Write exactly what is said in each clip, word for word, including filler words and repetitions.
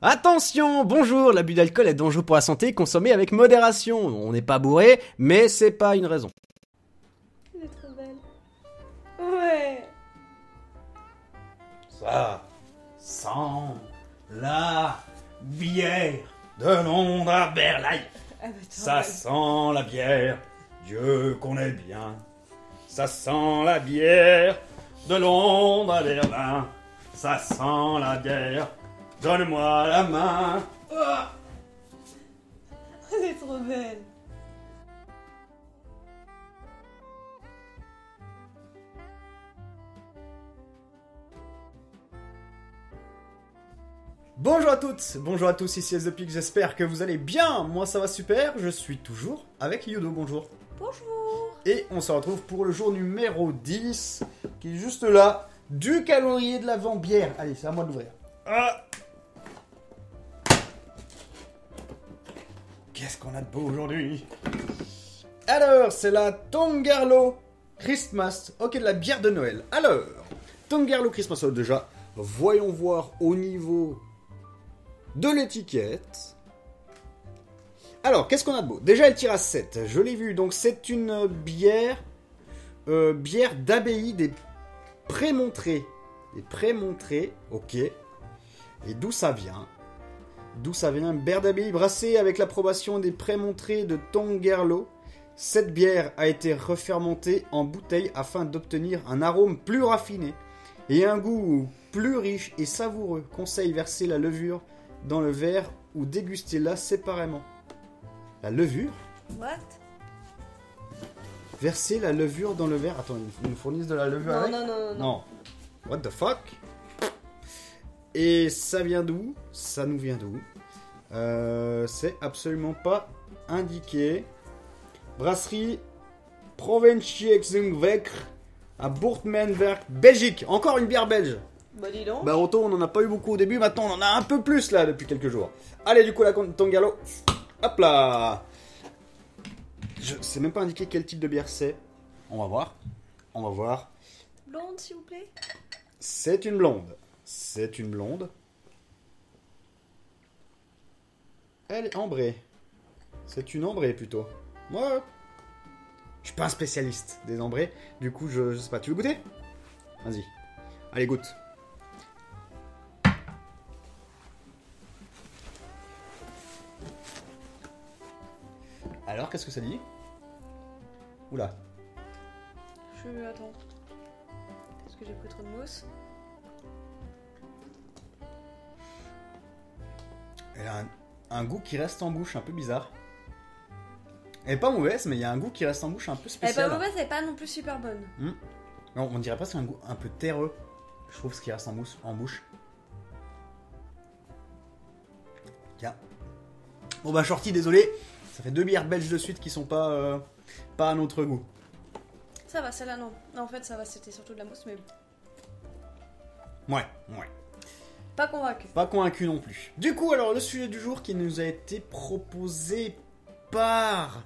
Attention, bonjour, l'abus d'alcool est dangereux pour la santé, consommé avec modération. On n'est pas bourré, mais c'est pas une raison. Elle est trop belle. Ouais. Ça sent la bière de Londres à Berlin. Ah bah ça sent la bière, Dieu qu'on est bien. Ça sent la bière de Londres à Berlin. Ça sent la bière. Donne-moi la main. Oh, elle est trop belle. Bonjour à toutes, bonjour à tous, ici Asdo, j'espère que vous allez bien. Moi ça va super, je suis toujours avec Yudo, bonjour. Bonjour. Et on se retrouve pour le jour numéro dix, qui est juste là, du calendrier de l'avant bière. Allez, c'est à moi de l'ouvrir. Ah, qu'est-ce qu'on a de beau aujourd'hui? Alors, c'est la Tongerlo Christmas. Ok, de la bière de Noël. Alors, Tongerlo Christmas, oh, déjà, voyons voir au niveau de l'étiquette. Alors, qu'est-ce qu'on a de beau? Déjà, elle tire à sept. Je l'ai vu. Donc, c'est une bière, euh, bière d'abbaye des Prémontrés. Des Prémontrés, ok. Et d'où ça vient? D'où ça vient? Bière d'abbaye brassée avec l'approbation des Prémontrés de Tongerlo. Cette bière a été refermentée en bouteille afin d'obtenir un arôme plus raffiné et un goût plus riche et savoureux. Conseil, verser la levure dans le verre ou déguster-la séparément. La levure? What? Verser la levure dans le verre. Attends, ils nous fournissent de la levure? Non, avec? Non, non, non, non. Non. What the fuck? Et ça vient d'où? Ça nous vient d'où? euh, C'est absolument pas indiqué. Brasserie Provenci Exungwekre à Boortmenwerk, Belgique. Encore une bière belge. Bah dis donc. Bah autant on en a pas eu beaucoup au début, maintenant on en a un peu plus là depuis quelques jours. Allez du coup la Tongerlo. Hop là. Je sais même pas indiquer quel type de bière c'est. On va voir. On va voir. Blonde s'il vous plaît. C'est une blonde. C'est une blonde. Elle est ambrée. C'est une ambrée plutôt. Moi, ouais. Je suis pas un spécialiste des ambrées. Du coup, je, je sais pas. Tu veux goûter? Vas-y. Allez, goûte. Alors, qu'est-ce que ça dit? Oula. Je attends. Est-ce que j'ai pris trop de mousse? Elle a un, un goût qui reste en bouche, un peu bizarre. Elle est pas mauvaise, mais il y a un goût qui reste en bouche un peu spécial. Elle est pas mauvaise, elle est pas non plus super bonne. Mmh. Non, on dirait pas que c'est un goût un peu terreux. Je trouve ce qui reste en bouche. En bouche. Tiens. Bon bah shorty, désolé. Ça fait deux bières belges de suite qui sont pas, euh, pas à notre goût. Ça va, celle-là non. Non, en fait ça va, c'était surtout de la mousse, mais... Ouais, ouais. Pas convaincu. Pas convaincu non plus. Du coup, alors, le sujet du jour qui nous a été proposé par...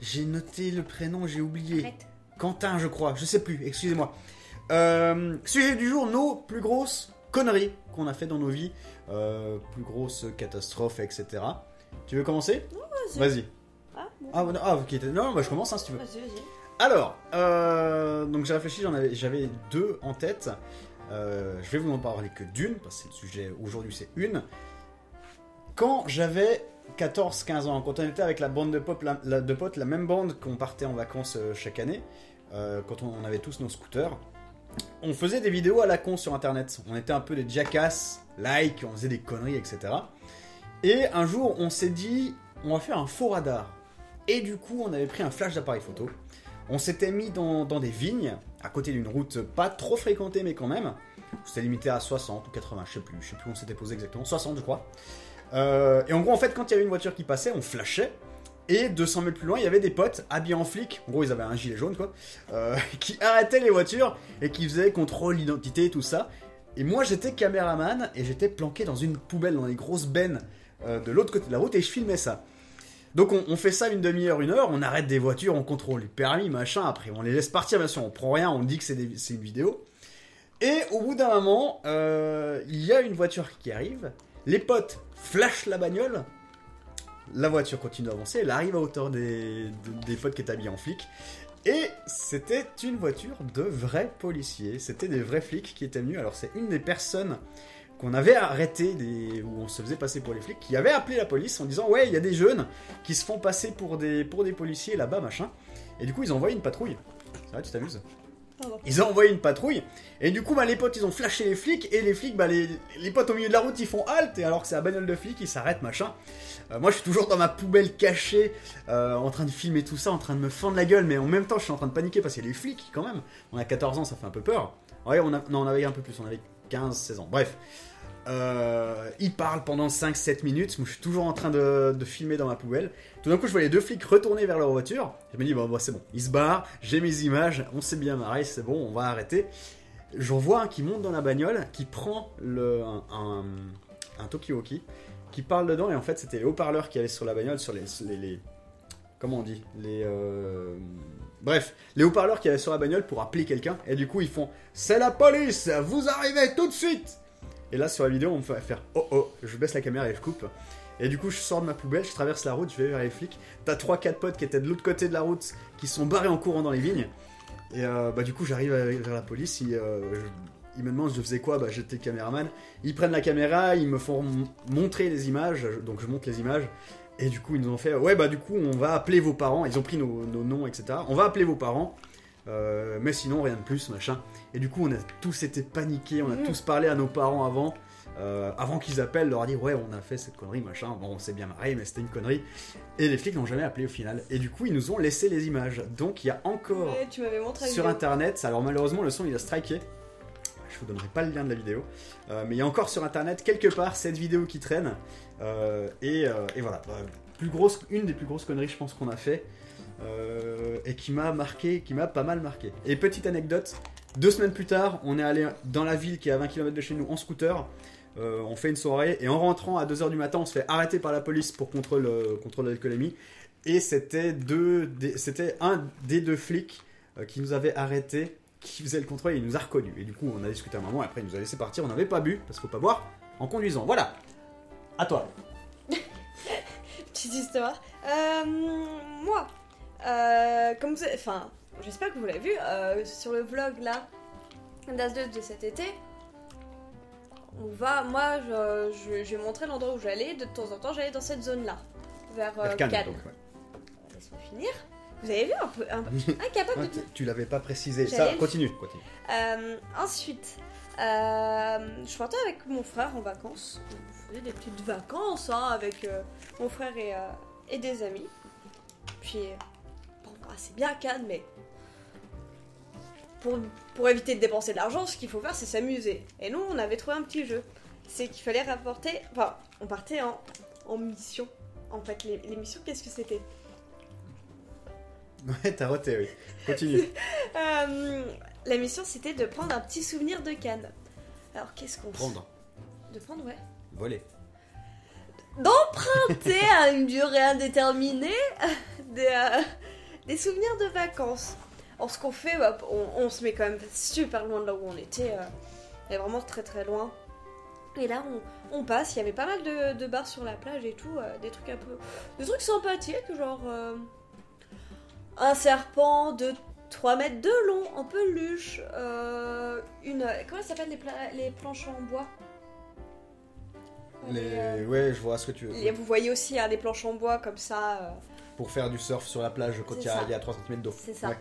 J'ai noté le prénom, j'ai oublié. Arrête. Quentin, je crois. Je sais plus, excusez-moi. Euh, sujet du jour, nos plus grosses conneries qu'on a fait dans nos vies. Euh, plus grosses catastrophes, et cetera. Tu veux commencer? Non, vas-y. Vas-y. Ah, bon. Ah, non, ah, ok. Non, bah, je commence, hein, si tu veux. Vas-y, vas-y. Alors, euh, donc j'ai réfléchi, j'en avais, j'avais deux en tête. Euh, je vais vous en parler que d'une, parce que c'est le sujet aujourd'hui, c'est une. Quand j'avais quatorze quinze ans, quand on était avec la bande de, pop, la, la, de potes, la même bande qu'on partait en vacances euh, chaque année, euh, quand on, on avait tous nos scooters, on faisait des vidéos à la con sur internet. On était un peu des jackass, like, on faisait des conneries, et cetera. Et un jour, on s'est dit, on va faire un faux radar. Et du coup, on avait pris un flash d'appareil photo. On s'était mis dans, dans des vignes, à côté d'une route pas trop fréquentée, mais quand même. C'était limité à soixante ou quatre-vingts, je sais plus. Je sais plus où on s'était posé exactement. soixante, je crois. Euh, et en gros, en fait, quand il y avait une voiture qui passait, on flashait. Et deux cents mètres plus loin, il y avait des potes habillés en flic. En gros, ils avaient un gilet jaune, quoi. Euh, qui arrêtaient les voitures et qui faisaient contrôle d'identité et tout ça. Et moi, j'étais caméraman et j'étais planqué dans une poubelle, dans les grosses bennes euh, de l'autre côté de la route et je filmais ça. Donc on, on fait ça une demi-heure, une heure, on arrête des voitures, on contrôle les permis, machin, après on les laisse partir, bien sûr, on prend rien, on dit que c'est, des, c'est une vidéo. Et au bout d'un moment, euh, il y a une voiture qui arrive, Les potes flashent la bagnole. La voiture continue d'avancer, elle arrive à hauteur des, des potes qui étaient habillés en flic. Et c'était une voiture de vrais policiers, c'était des vrais flics qui étaient venus. Alors c'est une des personnes qu'on avait arrêtées, des, où on se faisait passer pour les flics, qui avait appelé la police en disant « Ouais, il y a des jeunes qui se font passer pour des, pour des policiers là-bas, machin. » Et du coup, ils ont envoyé une patrouille. C'est vrai, tu t'amuses ? Ils ont envoyé une patrouille, et du coup, bah, les potes, ils ont flashé les flics, et les flics, bah, les, les potes au milieu de la route, ils font halte, et alors que c'est la bagnole de flic, ils s'arrêtent, machin. Euh, moi, je suis toujours dans ma poubelle cachée, euh, en train de filmer tout ça, en train de me fendre la gueule, mais en même temps, je suis en train de paniquer, parce qu'il y a les flics, quand même. On a quatorze ans, ça fait un peu peur. Ouais, on a, non, on avait un peu plus, on avait quinze, seize ans, bref. Euh, ils parlent pendant cinq sept minutes, moi, je suis toujours en train de, de filmer dans ma poubelle. Tout d'un coup, je vois les deux flics retourner vers leur voiture. Je me dis, bah, bah c'est bon, ils se barrent, j'ai mes images, on s'est bien marré, c'est bon, on va arrêter. J'en vois un qui monte dans la bagnole, qui prend le, un, un, un talkie-walkie, qui parle dedans, et en fait, c'était les haut-parleurs qui allaient sur la bagnole, sur les... les, les comment on dit les, euh... Bref, les haut-parleurs qui allaient sur la bagnole pour appeler quelqu'un, et du coup, ils font « C'est la police, vous arrivez tout de suite !» Et là, sur la vidéo, on me fait faire « Oh oh !» Je baisse la caméra et je coupe. Et du coup, je sors de ma poubelle, je traverse la route, je vais vers les flics. T'as trois quatre potes qui étaient de l'autre côté de la route, qui sont barrés en courant dans les vignes. Et euh, bah du coup, j'arrive vers la police, ils, euh, ils me demandent je faisais quoi, bah j'étais le caméraman. Ils prennent la caméra, ils me font montrer les images, donc je monte les images. Et du coup, ils nous ont fait « Ouais, bah du coup, on va appeler vos parents. » Ils ont pris nos, nos noms, et cetera. « On va appeler vos parents. » Euh, mais sinon rien de plus machin, et du coup on a tous été paniqués, on a mmh. tous parlé à nos parents avant euh, avant qu'ils appellent, leur dire ouais on a fait cette connerie machin, bon on s'est bien marré mais c'était une connerie, et les flics n'ont jamais appelé au final, et du coup ils nous ont laissé les images, donc il y a encore ouais, tu m'avais montré sur internet, alors malheureusement le son il a striké, je vous donnerai pas le lien de la vidéo, euh, mais il y a encore sur internet quelque part cette vidéo qui traîne, euh, et, euh, et voilà, euh, plus grosse, une des plus grosses conneries je pense qu'on a fait. Euh, et qui m'a marqué, qui m'a pas mal marqué. Et petite anecdote, deux semaines plus tard, on est allé dans la ville qui est à vingt kilomètres de chez nous en scooter, euh, on fait une soirée, et en rentrant à deux heures du matin, on se fait arrêter par la police pour contrôle euh, contrôle d'alcoolémie, et c'était un des deux flics euh, qui nous avait arrêtés, qui faisait le contrôle, et il nous a reconnus. Et du coup, on a discuté un moment, et après il nous a laissé partir, on n'avait pas bu, parce qu'il ne faut pas boire en conduisant. Voilà, à toi. Petite histoire. Euh, moi Euh, comme vous, enfin, j'espère que vous l'avez vu euh, sur le vlog là d'Asdo de cet été. On va, moi, je, je, je vais montrer l'endroit où j'allais. De temps en temps, j'allais dans cette zone là, vers euh, Cannes. Cannes. Donc, ouais. Laisse-moi finir. Vous avez vu un peu, un, incapable. Ouais, de... Tu l'avais pas précisé. Ça, continue. continue. Euh, ensuite, euh, je partais avec mon frère en vacances. On faisait des petites vacances hein, avec euh, mon frère et, euh, et des amis. Puis ah, c'est bien Cannes, mais pour, pour éviter de dépenser de l'argent, ce qu'il faut faire, c'est s'amuser. Et nous, on avait trouvé un petit jeu. C'est qu'il fallait rapporter... Enfin, on partait en, en mission. En fait, les, les missions, qu'est-ce que c'était? Ouais, t'as roté, oui. Continue. euh, la mission, c'était de prendre un petit souvenir de Cannes. Alors, qu'est-ce qu'on... Prendre. De prendre, ouais. Voler. D'emprunter à une durée indéterminée des... Euh... des souvenirs de vacances. Alors ce qu'on fait, bah, on, on se met quand même super loin de là où on était, euh, et vraiment très très loin. Et là on, on passe, il y avait pas mal de, de bars sur la plage et tout, euh, des trucs un peu, des trucs sympathiques, genre euh, un serpent de trois mètres de long, en peluche, euh, une, comment ça s'appelle les, pla- les planches en bois. Les, euh, ouais, je vois ce que tu veux. Et vous voyez aussi hein, des planches en bois comme ça. Euh, Pour faire du surf sur la plage quand il y, y a trois centimètres d'eau. C'est ça. Ouais.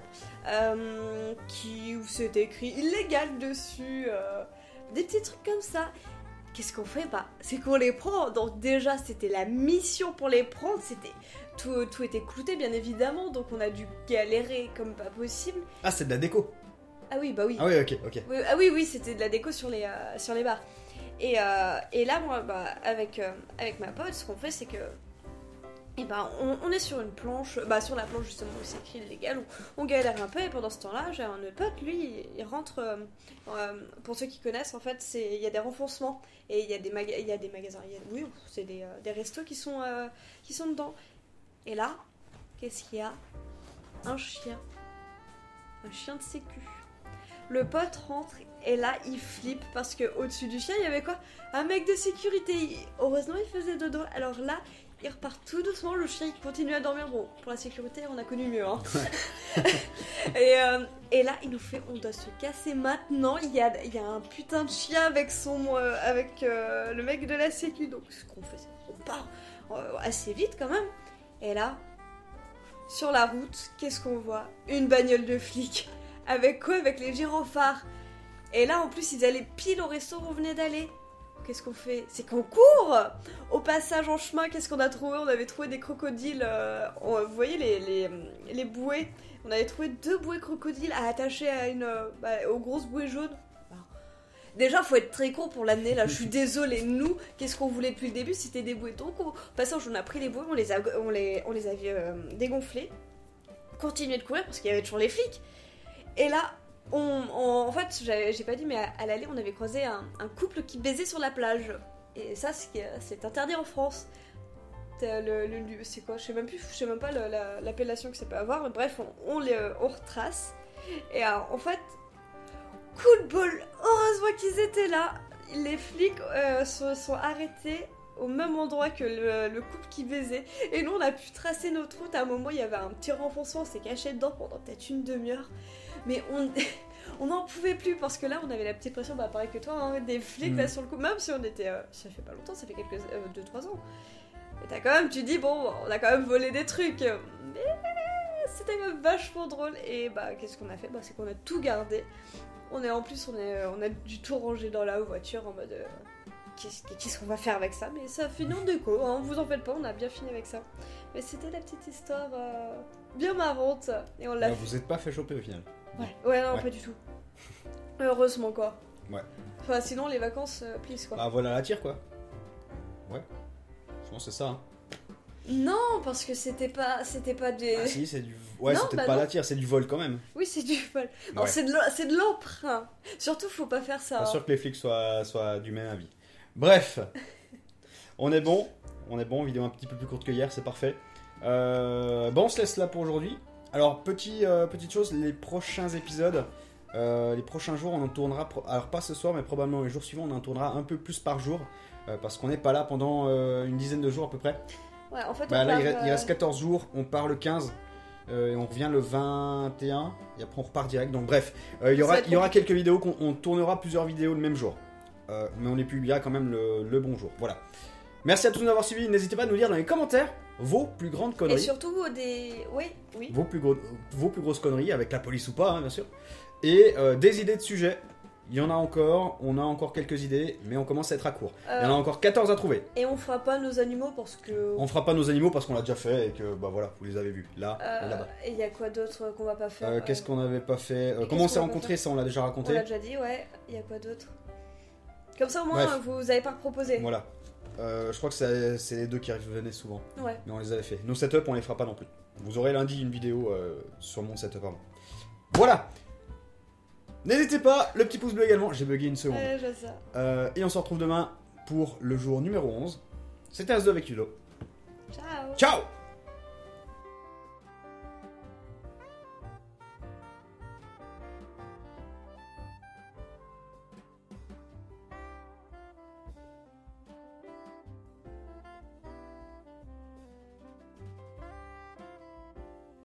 Euh, qui, où c'est écrit illégal dessus. Euh, des petits trucs comme ça. Qu'est-ce qu'on fait? Bah, c'est qu'on les prend. Donc déjà, c'était la mission pour les prendre. C'était tout, tout était clouté, bien évidemment. Donc on a dû galérer comme pas possible. Ah, c'est de la déco? Ah oui, bah oui. Ah oui, ok, ok. Oui, ah oui, oui, c'était de la déco sur les, euh, sur les bars. Et, euh, et là, moi, bah, avec, euh, avec ma pote, ce qu'on fait, c'est que... Et bah, on, on est sur une planche, bah sur la planche justement où c'est écrit illégal, on, on galère un peu, et pendant ce temps-là, j'ai un pote, lui, il rentre, euh, euh, pour ceux qui connaissent, en fait, il y a des renfoncements, et il y a des, maga y a des magasins, y a, oui, c'est des, euh, des restos qui sont, euh, qui sont dedans. Et là, qu'est-ce qu'il y a? Un chien. Un chien de sécu. Le pote rentre et là il flippe parce que au-dessus du chien il y avait quoi? Un mec de sécurité. Il... Heureusement il faisait dodo. Alors là il repart tout doucement, le chien il continue à dormir. Bon, pour la sécurité on a connu mieux hein. et, euh, et là il nous fait on doit se casser maintenant. Il y a, il y a un putain de chien avec son euh, avec euh, le mec de la sécu. Donc ce qu'on fait c'est on part euh, assez vite quand même. Et là sur la route qu'est-ce qu'on voit? Une bagnole de flic. Avec quoi? Avec les gyrophares. Et là, en plus, ils allaient pile au resto où on venait d'aller. Qu'est-ce qu'on fait? C'est qu'on court! Au passage, en chemin, qu'est-ce qu'on a trouvé? On avait trouvé des crocodiles... Euh, on, vous voyez, les, les, les bouées. On avait trouvé deux bouées crocodiles à attacher à une, euh, bah, aux grosses bouées jaunes. Déjà, faut être très con pour l'amener là, je suis désolée. Nous, qu'est-ce qu'on voulait depuis le début? C'était des bouées. Donc, au passage, on a pris les bouées, on les, a, on les, on les avait euh, dégonflées. Continuer de courir, parce qu'il y avait toujours les flics. Et là, on, on, en fait, j'ai pas dit, mais à, à l'aller, on avait croisé un, un couple qui baisait sur la plage. Et ça, c'est interdit en France. Le, le, le, c'est quoi? Je sais même plus, je sais même pas l'appellation que ça peut avoir. Mais bref, on, on, les, on retrace. Et alors, en fait, coup de bol, heureusement qu'ils étaient là. Les flics euh, se sont arrêtés au même endroit que le, le couple qui baisait. Et nous, on a pu tracer notre route. À un moment, il y avait un petit renfoncement, on s'est caché dedans pendant peut-être une demi-heure. Mais on n'en pouvait plus parce que là on avait la petite pression, bah pareil que toi, hein, des flics mmh. là sur le coup, même si on était. Euh, ça fait pas longtemps, ça fait quelques. deux trois ans. Et t'as quand même, tu dis, bon, on a quand même volé des trucs. Mais c'était même vachement drôle. Et bah qu'est-ce qu'on a fait? Bah c'est qu'on a tout gardé. On est en plus, on, est, on a du tout rangé dans la voiture en mode. Euh, Qu'est-ce qu'on va faire avec ça? Mais ça fait non déco, hein, vous en faites pas, on a bien fini avec ça. Mais c'était la petite histoire euh, bien marrante. Et on l'a. Vous êtes pas fait choper au final? Ouais, ouais, non, ouais. Pas du tout. Heureusement, quoi. Ouais. Enfin, sinon, les vacances, euh, please, quoi. Bah, voilà la tire, quoi. Ouais. Je pense que c'est ça, hein. Non, parce que c'était pas, c'était pas des... Ah si, c'est du... Ouais, c'était bah pas non. La tire, c'est du vol, quand même. Oui, c'est du vol. Non, ouais. C'est de l'emprunt. Surtout, faut pas faire ça. Pas hein. Sûr que les flics soient, soient du même avis. Bref. On est bon. On est bon, vidéo un petit peu plus courte que hier, c'est parfait. Euh... Bon, on se laisse là pour aujourd'hui. Alors, petit, euh, petite chose, les prochains épisodes, euh, les prochains jours, on en tournera, alors pas ce soir, mais probablement les jours suivants, on en tournera un peu plus par jour, euh, parce qu'on n'est pas là pendant euh, une dizaine de jours à peu près. Ouais, en fait, bah, on là, part, il, euh... il reste quatorze jours, on part le quinze, euh, et on revient le vingt et un, et après on repart direct, donc bref, euh, il y aura, il y aura quelques vidéos, qu'on on tournera plusieurs vidéos le même jour, euh, mais on les publiera quand même le, le bon jour, voilà. Merci à tous de nous avoir suivis. N'hésitez pas à nous dire dans les commentaires vos plus grandes conneries. Et surtout des... Oui, oui. Vos plus, gros... vos plus grosses conneries, avec la police ou pas, hein, bien sûr. Et euh, des idées de sujets. Il y en a encore. On a encore quelques idées, mais on commence à être à court. Euh... Il y en a encore quatorze à trouver. Et on fera pas nos animaux parce que... On fera pas nos animaux parce qu'on l'a déjà fait et que, bah voilà, vous les avez vus. Là, euh... là-bas. Et il y a quoi d'autre qu'on va pas faire? euh, Qu'est-ce qu'on n'avait pas fait? euh, Comment on s'est rencontrés? Ça, on l'a déjà raconté. On l'a déjà dit, ouais. Il y a quoi d'autre? Comme ça, au moins, hein, vous avez pas proposé. Voilà. Euh, je crois que c'est les deux qui revenaient souvent. Ouais. Mais on les avait fait. Nos setups, on les fera pas non plus. Vous aurez lundi une vidéo euh, sur mon setup avant. Voilà. N'hésitez pas, le petit pouce bleu également. J'ai bugué une seconde. Ouais, je sais. Euh, et on se retrouve demain pour le jour numéro onze. C'était Asdo avec Yudo. Ciao. Ciao.